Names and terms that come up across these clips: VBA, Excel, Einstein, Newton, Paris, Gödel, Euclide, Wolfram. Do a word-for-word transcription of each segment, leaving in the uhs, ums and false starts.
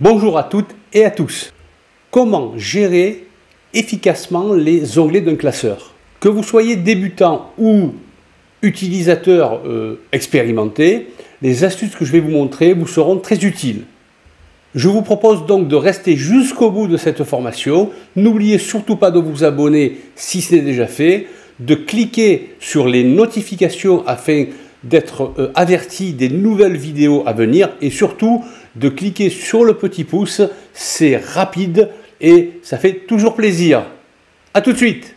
Bonjour à toutes et à tous. Comment gérer efficacement les onglets d'un classeur? Que vous soyez débutant ou utilisateur euh, expérimenté, les astuces que je vais vous montrer vous seront très utiles. Je vous propose donc de rester jusqu'au bout de cette formation. N'oubliez surtout pas de vous abonner si ce n'est déjà fait, de cliquer sur les notifications afin d'être euh, averti des nouvelles vidéos à venir et surtout de cliquer sur le petit pouce, c'est rapide et ça fait toujours plaisir. À tout de suite.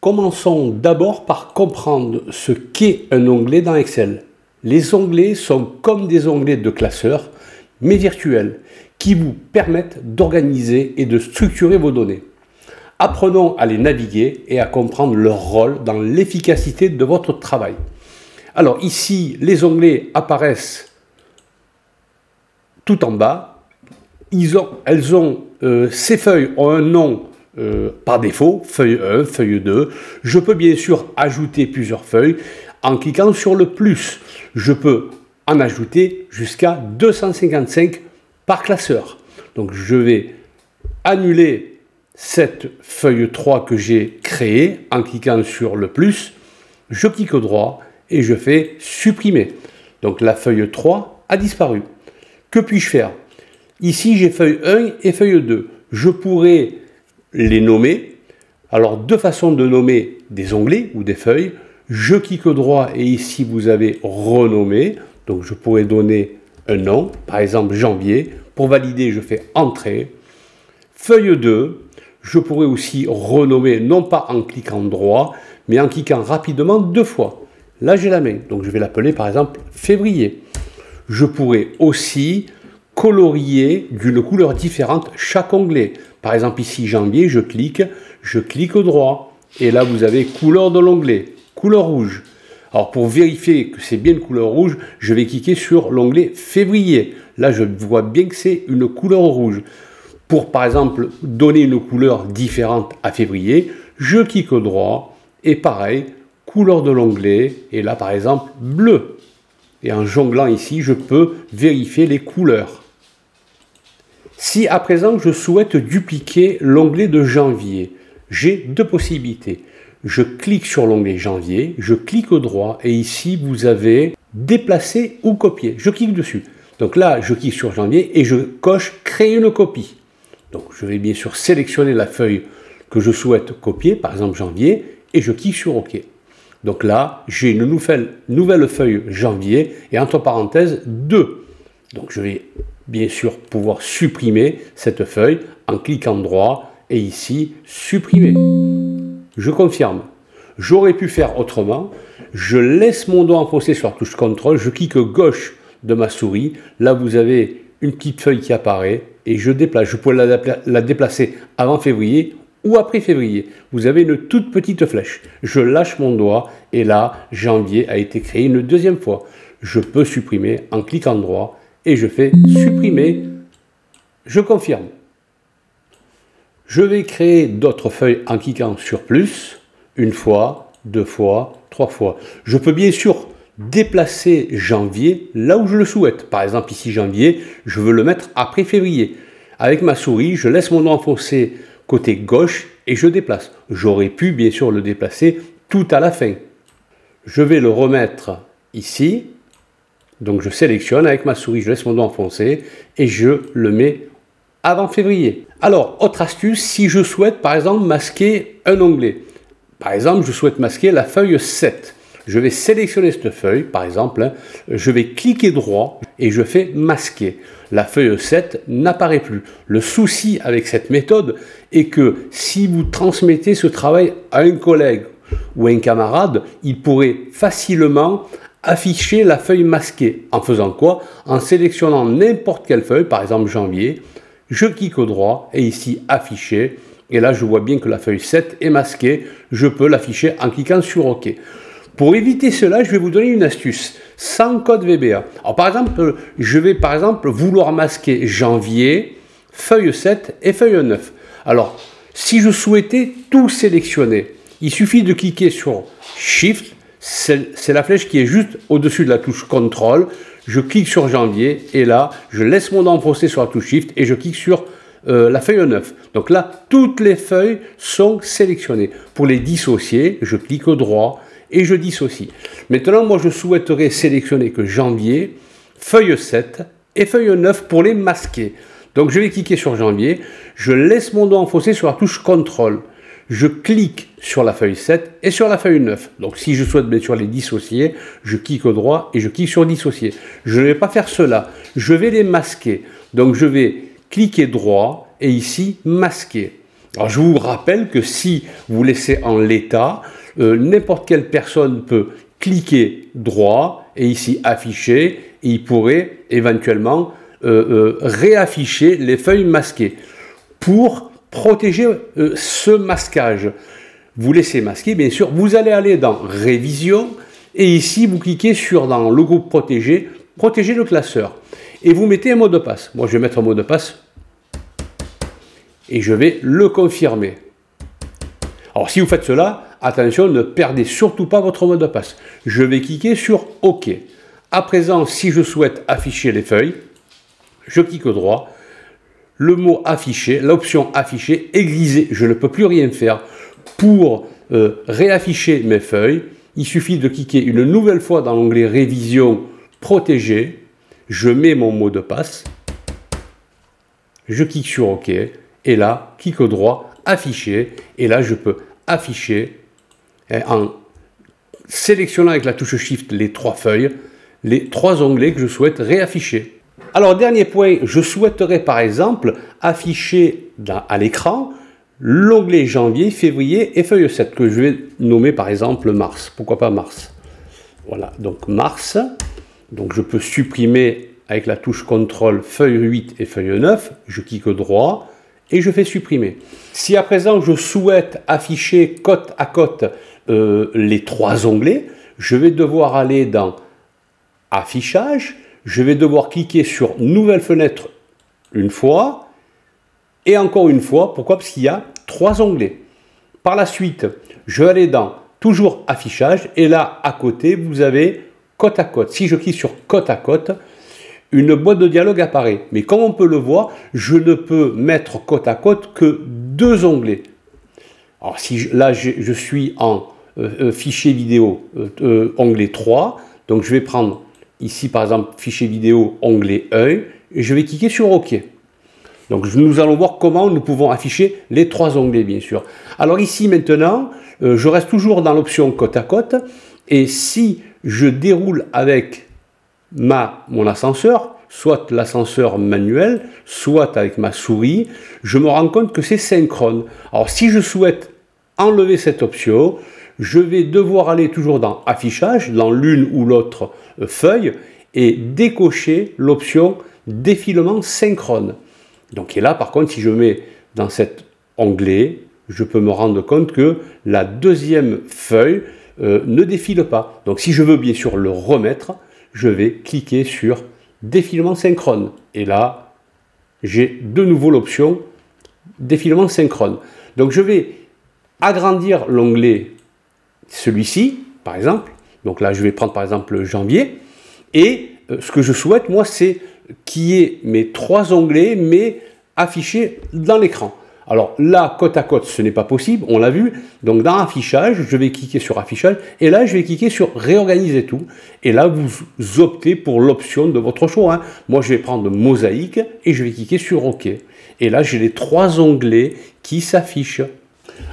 Commençons d'abord par comprendre ce qu'est un onglet dans Excel. Les onglets sont comme des onglets de classeurs, mais virtuels, qui vous permettent d'organiser et de structurer vos données. Apprenons à les naviguer et à comprendre leur rôle dans l'efficacité de votre travail. Alors ici, les onglets apparaissent tout en bas. Ils ont, elles ont, euh, ces feuilles ont un nom euh, par défaut, feuille un, feuille deux. Je peux bien sûr ajouter plusieurs feuilles en cliquant sur le plus. Je peux en ajouter jusqu'à deux cent cinquante-cinq par classeur. Donc je vais annuler cette feuille trois que j'ai créée en cliquant sur le plus, je clique droit et je fais supprimer. Donc la feuille trois a disparu. Que puis-je faire? Ici j'ai feuille un et feuille deux. Je pourrais les nommer. Alors deux façons de nommer des onglets ou des feuilles. Je clique droit et ici vous avez renommé. Donc je pourrais donner un nom, par exemple janvier. Pour valider, je fais entrée. Feuille deux. Je pourrais aussi renommer, non pas en cliquant droit, mais en cliquant rapidement deux fois. Là, j'ai la main, donc je vais l'appeler par exemple février. Je pourrais aussi colorier d'une couleur différente chaque onglet. Par exemple ici, janvier, je clique, je clique droit. Et là, vous avez couleur de l'onglet, couleur rouge. Alors pour vérifier que c'est bien une couleur rouge, je vais cliquer sur l'onglet février. Là, je vois bien que c'est une couleur rouge. Pour, par exemple, donner une couleur différente à février, je clique droit et pareil, couleur de l'onglet, et là, par exemple, bleu. Et en jonglant ici, je peux vérifier les couleurs. Si, à présent, je souhaite dupliquer l'onglet de janvier, j'ai deux possibilités. Je clique sur l'onglet janvier, je clique droit, et ici, vous avez déplacer ou copier. Je clique dessus. Donc là, je clique sur janvier et je coche « Créer une copie ». Donc, je vais bien sûr sélectionner la feuille que je souhaite copier, par exemple janvier, et je clique sur OK. Donc là, j'ai une nouvelle, nouvelle feuille janvier et entre parenthèses deux. Donc, je vais bien sûr pouvoir supprimer cette feuille en cliquant droit et ici supprimer. Je confirme. J'aurais pu faire autrement. Je laisse mon doigt enfoncé sur la touche contrôle, je clique gauche de ma souris. Là, vous avez une petite feuille qui apparaît. Et je déplace, je pourrais la, la déplacer avant février ou après février. Vous avez une toute petite flèche. Je lâche mon doigt et là, janvier a été créé une deuxième fois. Je peux supprimer en cliquant droit et je fais supprimer. Je confirme. Je vais créer d'autres feuilles en cliquant sur plus, une fois, deux fois, trois fois. Je peux bien sûr déplacer janvier là où je le souhaite. Par exemple ici janvier, je veux le mettre après février. Avec ma souris, je laisse mon doigt enfoncé côté gauche et je déplace. J'aurais pu bien sûr le déplacer tout à la fin. Je vais le remettre ici. Donc je sélectionne avec ma souris, je laisse mon doigt enfoncé et je le mets avant février. Alors, autre astuce, si je souhaite par exemple masquer un onglet. Par exemple, je souhaite masquer la feuille sept. Je vais sélectionner cette feuille, par exemple, hein, je vais cliquer droit et je fais masquer. La feuille sept n'apparaît plus. Le souci avec cette méthode est que si vous transmettez ce travail à un collègue ou à un camarade, il pourrait facilement afficher la feuille masquée. En faisant quoi? En sélectionnant n'importe quelle feuille, par exemple janvier, je clique au droit et ici afficher. Et là, je vois bien que la feuille sept est masquée. Je peux l'afficher en cliquant sur OK. Pour éviter cela, je vais vous donner une astuce, sans code V B A. Alors, par exemple, je vais par exemple vouloir masquer janvier, feuille sept et feuille neuf. Alors, si je souhaitais tout sélectionner, il suffit de cliquer sur Shift, c'est la flèche qui est juste au-dessus de la touche contrôle. Je clique sur janvier et là, je laisse mon nom procéder sur la touche Shift et je clique sur euh, la feuille neuf. Donc là, toutes les feuilles sont sélectionnées. Pour les dissocier, je clique droit et je dissocie. Maintenant, moi, je souhaiterais sélectionner que janvier, feuille sept et feuille neuf pour les masquer. Donc, je vais cliquer sur janvier. Je laisse mon doigt enfoncé sur la touche contrôle. Je clique sur la feuille sept et sur la feuille neuf. Donc, si je souhaite bien sûr les dissocier, je clique au droit et je clique sur dissocier. Je ne vais pas faire cela. Je vais les masquer. Donc, je vais cliquer droit et ici masquer. Alors, je vous rappelle que si vous laissez en l'état, euh, n'importe quelle personne peut cliquer droit et ici afficher. Et il pourrait éventuellement euh, euh, réafficher les feuilles masquées pour protéger euh, ce masquage. Vous laissez masquer, bien sûr. Vous allez aller dans révision et ici vous cliquez sur dans le groupe protégé, protéger le classeur et vous mettez un mot de passe. Moi, je vais mettre un mot de passe et je vais le confirmer. Alors, si vous faites cela, attention, ne perdez surtout pas votre mot de passe. Je vais cliquer sur OK. À présent, si je souhaite afficher les feuilles, je clique droit. Le mot afficher, l'option afficher est grisée. Je ne peux plus rien faire. Pour euh, réafficher mes feuilles, il suffit de cliquer une nouvelle fois dans l'onglet révision protégée. Je mets mon mot de passe. Je clique sur OK. Et là, clique droit, afficher. Et là, je peux afficher en sélectionnant avec la touche Shift les trois feuilles, les trois onglets que je souhaite réafficher. Alors, dernier point, je souhaiterais par exemple afficher dans, à l'écran l'onglet janvier, février et feuille sept que je vais nommer par exemple mars. Pourquoi pas mars? Voilà, donc mars. Donc, je peux supprimer avec la touche contrôle feuille huit et feuille neuf. Je clique droit et je fais supprimer. Si à présent je souhaite afficher côte à côte euh, les trois onglets, je vais devoir aller dans affichage, je vais devoir cliquer sur nouvelle fenêtre une fois et encore une fois. Pourquoi? Parce qu'il y a trois onglets. Par la suite, je vais aller dans toujours affichage et là à côté vous avez côte à côte. Si je clique sur côte à côte, une boîte de dialogue apparaît. Mais comme on peut le voir, je ne peux mettre côte à côte que deux onglets. Alors si je, là je, je suis en euh, fichier vidéo euh, euh, onglet trois, donc je vais prendre ici, par exemple, fichier vidéo, onglet un, et je vais cliquer sur OK. Donc, nous allons voir comment nous pouvons afficher les trois onglets, bien sûr. Alors ici, maintenant, euh, je reste toujours dans l'option côte à côte. Et si je déroule avec ma, mon ascenseur, soit l'ascenseur manuel, soit avec ma souris, je me rends compte que c'est synchrone. Alors, si je souhaite enlever cette option, je vais devoir aller toujours dans affichage, dans l'une ou l'autre feuille, et décocher l'option défilement synchrone. Donc, et là, par contre, si je mets dans cet onglet, je peux me rendre compte que la deuxième feuille euh, ne défile pas. Donc, si je veux bien sûr le remettre, je vais cliquer sur défilement synchrone. Et là, j'ai de nouveau l'option défilement synchrone. Donc, je vais agrandir l'onglet celui-ci, par exemple. Donc là, je vais prendre par exemple janvier. Et euh, ce que je souhaite, moi, c'est qu'il y ait mes trois onglets, mais affichés dans l'écran. Alors là, côte à côte, ce n'est pas possible, on l'a vu. Donc dans affichage, je vais cliquer sur affichage. Et là, je vais cliquer sur réorganiser tout. Et là, vous optez pour l'option de votre choix, hein. Moi, je vais prendre mosaïque et je vais cliquer sur OK. Et là, j'ai les trois onglets qui s'affichent.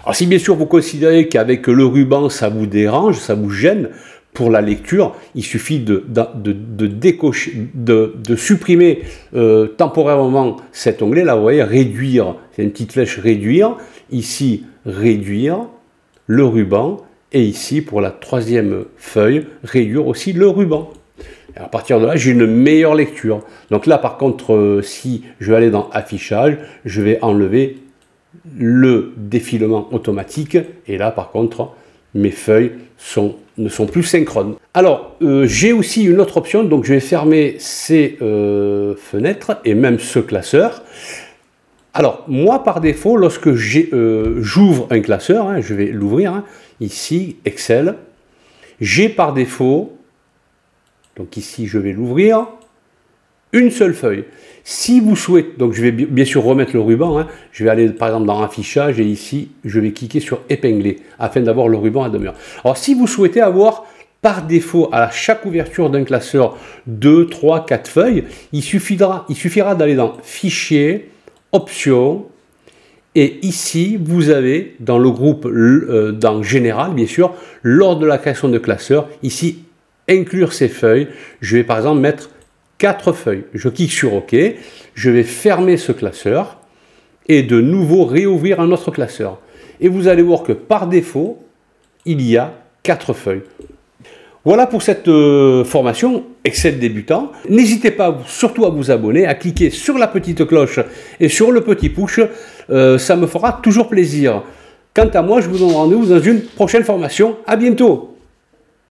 Alors si bien sûr vous considérez qu'avec le ruban ça vous dérange, ça vous gêne pour la lecture, il suffit de, de, de, de, décocher, de, de supprimer euh, temporairement cet onglet. Là vous voyez réduire, c'est une petite flèche réduire, ici réduire le ruban et ici pour la troisième feuille réduire aussi le ruban. Et à partir de là, j'ai une meilleure lecture. Donc là par contre, euh, si je vais aller dans affichage, je vais enlever le défilement automatique et là par contre mes feuilles sont, ne sont plus synchrones. Alors euh, j'ai aussi une autre option, donc je vais fermer ces euh, fenêtres et même ce classeur. Alors moi par défaut, lorsque j'ouvre euh, un classeur, hein, je vais l'ouvrir, hein, ici Excel, J'ai par défaut, donc ici je vais l'ouvrir, une seule feuille. Si vous souhaitez, donc je vais bien sûr remettre le ruban, hein, je vais aller par exemple dans affichage et ici je vais cliquer sur épingler afin d'avoir le ruban à demeure. Alors si vous souhaitez avoir par défaut à chaque ouverture d'un classeur deux, trois, quatre feuilles, il suffira, il suffira d'aller dans fichier, options et ici vous avez dans le groupe, euh, dans général bien sûr, lors de la création de classeur, ici inclure ces feuilles, je vais par exemple mettre quatre feuilles. Je clique sur OK, je vais fermer ce classeur et de nouveau réouvrir un autre classeur. Et vous allez voir que par défaut, il y a quatre feuilles. Voilà pour cette euh, formation Excel débutant. N'hésitez pas surtout à vous abonner, à cliquer sur la petite cloche et sur le petit pouce, euh, ça me fera toujours plaisir. Quant à moi, je vous donne rendez-vous dans une prochaine formation. À bientôt!